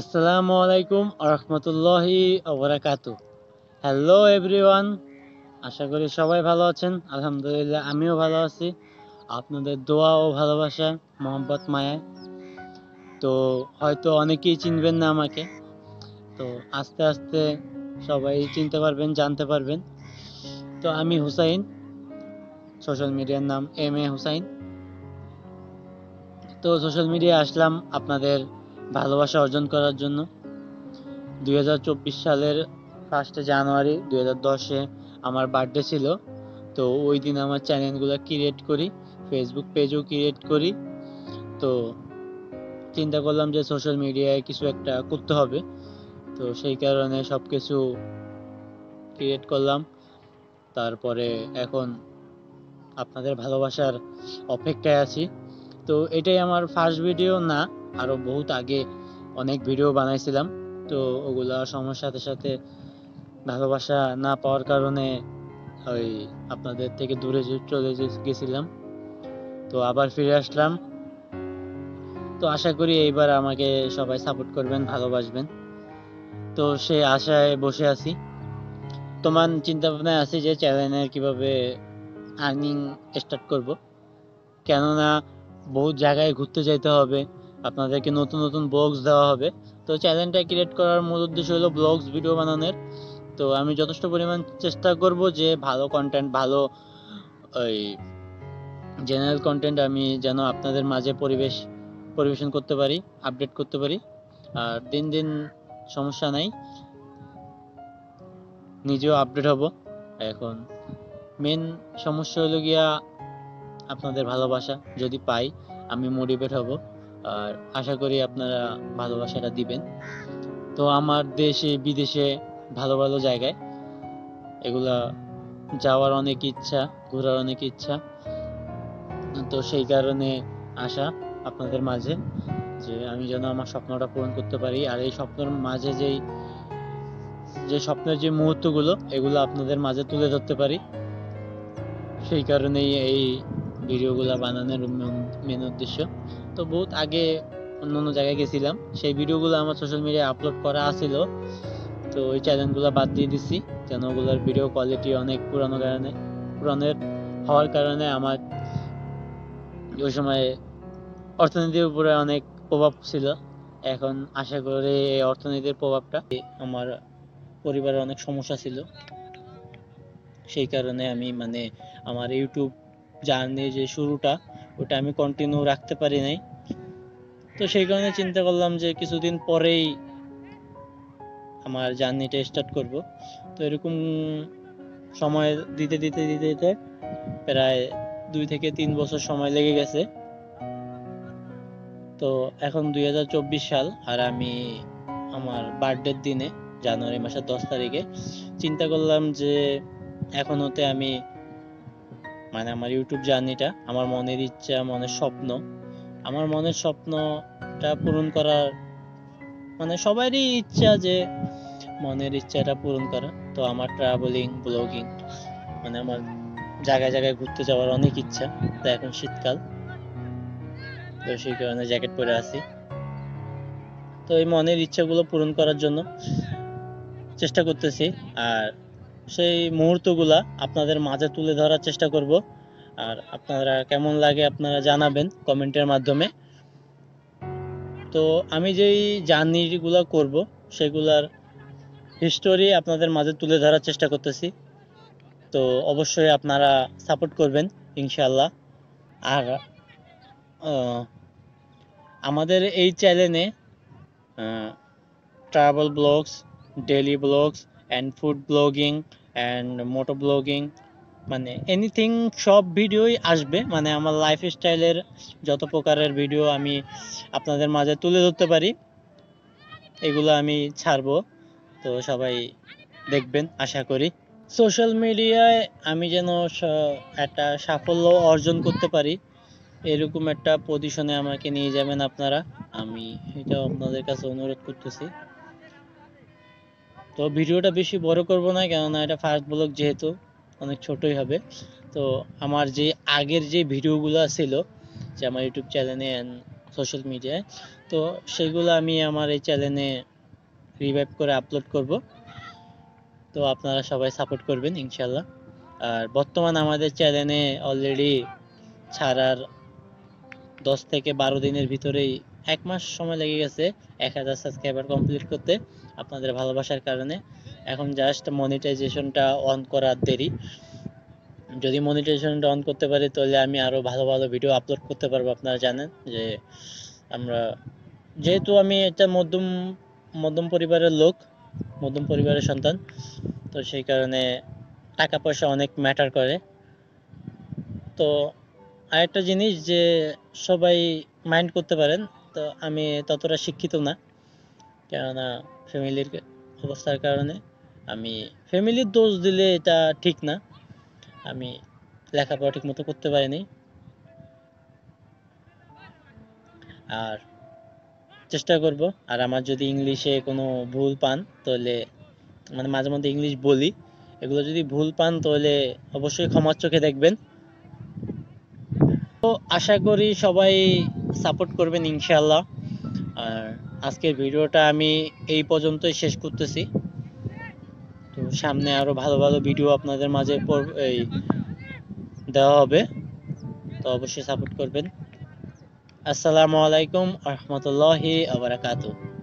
আসসালামুআলাইকুম আরহামতুল্লাহি ওবরাকাতু। Hello everyone, আশা করি সবাই ভালো আছেন। আলহামদুলিল্লাহ আমিও ভালো আছি, আপনাদের দোয়া ও ভালোবাসা মোহাম্মদ মায়া। তো হয়তো অনেকেই চিনবেন না আমাকে, তো আস্তে আস্তে সবাই চিনতে পারবেন, জানতে পারবেন। তো আমি হুসাইন, সোশ্যাল মিডিয়ার নাম এম.এ হুসাইন। তো সোশ্যাল মিডিয়ায় আসলাম আপনাদের ভালোবাসা অর্জন করার জন্য। 2024 সালের 1 জানুয়ারি 2010-এ আমার বার্থডে ছিল। তো ওই দিন আমার চ্যানেলগুলো ক্রিয়েট করি, ফেসবুক পেজও ক্রিয়েট করি। তো চিন্তা করলাম যে সোশ্যাল মিডিয়ায় কিছু একটা করতে হবে, তো সেই কারণে সব কিছু ক্রিয়েট করলাম। তারপরে এখন আপনাদের ভালোবাসার অপেক্ষায় আছি। তো এটাই আমার ফার্স্ট ভিডিও না, আরও বহুত আগে অনেক ভিডিও বানাইছিলাম। তো ওগুলা সময়ের সাথে সাথে ভালোবাসা না পাওয়ার কারণে ওই আপনাদের থেকে দূরে চলে গেছিলাম। তো আবার ফিরে আসলাম। তো আশা করি এইবার আমাকে সবাই সাপোর্ট করবেন, ভালোবাসবেন। তো সেই আশায় বসে আছি। তোমার চিন্তা ভাবনায় আছি যে চ্যানেলের কিভাবে আর্নিং স্টার্ট করব, কেননা বহু জায়গায় ঘুরতে যাইতে হবে, আপনাদেরকে নতুন নতুন ব্লগস দেওয়া হবে। তো চ্যানেলটা ক্রিয়েট করার মূল উদ্দেশ্য হলো ব্লগস, ভিডিও বানানোর। তো আমি যথেষ্ট পরিমাণ চেষ্টা করব যে ভালো কন্টেন্ট, ভালো ওই জেনারেল কন্টেন্ট আমি যেন আপনাদের মাঝে পরিবেশন করতে পারি, আপডেট করতে পারি। আর দিন দিন সমস্যা নাই, নিজেও আপডেট হব। এখন মেন সমস্যা হলো গিয়া আপনাদের ভালোবাসা। যদি পাই আমি মোটিভেট হব, আর আশা করি আপনারা ভালোবাসাটা দিবেন। তো আমার দেশে বিদেশে ভালো ভালো জায়গায় এগুলা যাওয়ার অনেক ইচ্ছা, ঘোরার অনেক ইচ্ছা। তো সেই কারণে আশা আপনাদের মাঝে যে আমি যেন আমার স্বপ্নটা পূরণ করতে পারি। আর এই স্বপ্নের মাঝে যে স্বপ্নের যে মুহূর্তগুলো, এগুলো আপনাদের মাঝে তুলে ধরতে পারি। সেই কারণেই এই ভিডিওগুলো বানানোর মেন উদ্দেশ্য। তো বহুত আগে অন্য জায়গায় গেছিলাম, সেই ভিডিওগুলো আমার সোশ্যাল মিডিয়ায় আপলোড করা আছিল। তো ওই চ্যানেলগুলো বাদ দিয়ে দিচ্ছি, কেন ওগুলোর ভিডিও কোয়ালিটি অনেক পুরানোর হওয়ার কারণে আমার ওই সময় অর্থনীতির উপরে অনেক প্রভাব ছিল। এখন আশা করি এই অর্থনীতির প্রভাবটা, আমার পরিবারের অনেক সমস্যা ছিল, সেই কারণে আমি আমার ইউটিউব জার্নি যে শুরুটা, ওটা আমি কন্টিনিউ রাখতে পারি নাই। তো সেই কারণে চিন্তা করলাম যে কিছুদিন পরেই আমার জার্নিটা স্টার্ট করব। তো এরকম সময় দিতে দিতে দিতে দিতে প্রায় 2 থেকে 3 বছর সময় লেগে গেছে। তো এখন 2024 সাল, আর আমি আমার বার্থডের দিনে জানুয়ারি মাসের 10 তারিখে চিন্তা করলাম যে এখন হতে আমি আমার ইউটিউব জার্নিটা, আমার মনের ইচ্ছা, মনের স্বপ্নটা পূরণ করার, সবারই ইচ্ছা যে মনের ইচ্ছাটা পূরণ করা। তো আমার ট্রাভেলিং, ব্লগিং, আমার জায়গায় জায়গায় ঘুরতে যাওয়ার অনেক ইচ্ছা। তো এখন শীতকাল, তো সেই কারণে জ্যাকেট পরে আছি। তো এই মনের ইচ্ছাগুলো পূরণ করার জন্য চেষ্টা করতেছি, আর সেই মুহূর্তগুলা আপনাদের মাঝে তুলে ধরার চেষ্টা করব। আর আপনারা কেমন লাগে আপনারা জানাবেন কমেন্টের মাধ্যমে। তো আমি যেই জার্নিগুলো করব সেগুলার হিস্টোরি আপনাদের মাঝে তুলে ধরার চেষ্টা করতেছি। তো অবশ্যই আপনারা সাপোর্ট করবেন ইনশাল্লাহ। আর আমাদের এই চ্যানেলে travel blogs, daily blogs and food blogging and motor blogging, anything সব ভিডিওই আসবে। আমার লাইফস্টাইলের যত প্রকারের ভিডিও আমি আপনাদের মাঝে তুলে ধরতে পারি, এগুলো আমি ছাড়বো। তো সবাই দেখবেন আশা করি। সোশ্যাল মিডিয়ায় আমি যেন একটা সাফল্য অর্জন করতে পারি, এরকম একটা পজিশনে আমাকে নিয়ে যাবেন আপনারা, আমি এটাও আপনাদের কাছে অনুরোধ করতেছি। তো ভিডিওটা বেশি বড় করব না, কেননা এটা ফার্স্ট ব্লগ যেহেতু অনেক ছোটই হবে। তো আমার যে আগের যে ভিডিওগুলো ছিল যে আমার ইউটিউব চ্যানেলে অ্যান্ড সোশ্যাল মিডিয়ায়, তো সেগুলো আমি আমার এই চ্যানেলে রিভাইভ করে আপলোড করব। তো আপনারা সবাই সাপোর্ট করবেন ইনশাআল্লাহ। আর বর্তমান আমাদের চ্যানেলে অলরেডি ছাড়ার 10 থেকে 12 দিনের ভিতরেই 1 মাস সময় লেগে গেছে 1000 সাবস্ক্রাইবার কমপ্লিট করতে আপনাদের ভালোবাসার কারণে। এখন জাস্ট মনিটাইজেশনটা অন করার দেরি, যদি মনিটাইজেশনটা অন করতে পারি তাহলে আমি আরো ভালো ভালো ভিডিও আপলোড করতে পারবো। আপনারা জানেন যে আমরা যেহেতু আমি একটা মধ্যম পরিবারের লোক, মধ্যম পরিবারের সন্তান, তো সেই কারণে টাকা পয়সা অনেক ম্যাটার করে। তো আরেকটা জিনিস যে সবাই মাইন্ড করতে পারেন, তো আমি ততটা শিক্ষিত না, কেননা ফ্যামিলির অবস্থার কারণে আমি ফ্যামিলির দোষ দিলে এটা ঠিক না, আমি লেখাপড়া ঠিক মতো করতে পারিনি। আর চেষ্টা করব, আর আমার যদি ইংলিশে কোনো ভুল পান তাহলে মানে মাঝে মধ্যে ইংলিশ বলি, এগুলো যদি ভুল পান তাহলে অবশ্যই ক্ষমার চোখে দেখবেন। তো আশা করি সবাই সাপোর্ট করবেন ইনশাআল্লাহ। আর আজকের ভিডিওটা আমি এই পর্যন্তই শেষ করতেছি। তো সামনে আরো ভালো ভালো ভিডিও আপনাদের মাঝে দেওয়া হবে, তো অবশ্যই সাপোর্ট করবেন। আসসালামু আলাইকুম ওয়া রাহমাতুল্লাহি ওয়া বারাকাতুহু।